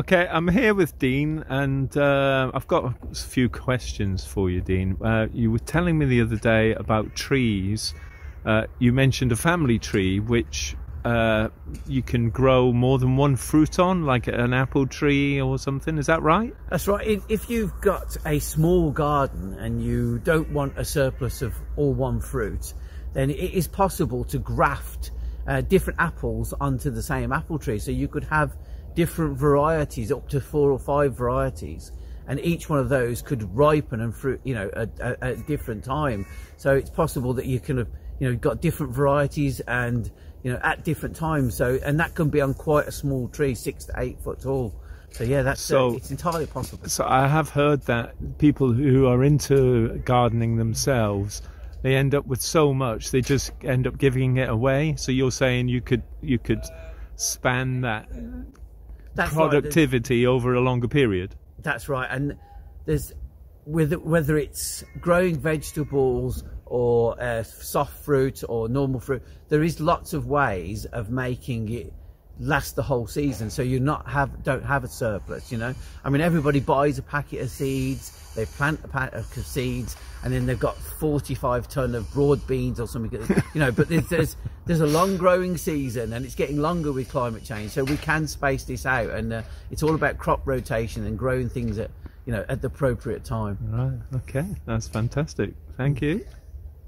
Okay, I'm here with Dean, and I've got a few questions for you, Dean. You were telling me the other day about trees. You mentioned a family tree, which you can grow more than one fruit on, like an apple tree or something. Is that right? That's right. If you've got a small garden and you don't want a surplus of all one fruit, then it is possible to graft different apples onto the same apple tree. So you could have different varieties, up to 4 or 5 varieties, and each one of those could ripen and fruit, you know, at a different time. So it's possible that you can have, you know, got different varieties and, you know, at different times. So, and that can be on quite a small tree, 6 to 8 foot tall. So yeah, that's so, it's entirely possible. So I have heard that people who are into gardening themselves, they end up with so much they just end up giving it away. So you're saying you could span that. That's productivity right. Over a longer period. That's right, and there's whether it's growing vegetables or soft fruit or normal fruit, there is lots of ways of making it last the whole season, so you don't have a surplus. You know, I mean, everybody buys a packet of seeds, they plant a packet of seeds, and then they've got 45 ton of broad beans or something, you know. But there's a long growing season, and it's getting longer with climate change, so we can space this out, and it's all about crop rotation and growing things at, you know, at the appropriate time. Right. Okay, that's fantastic. Thank you.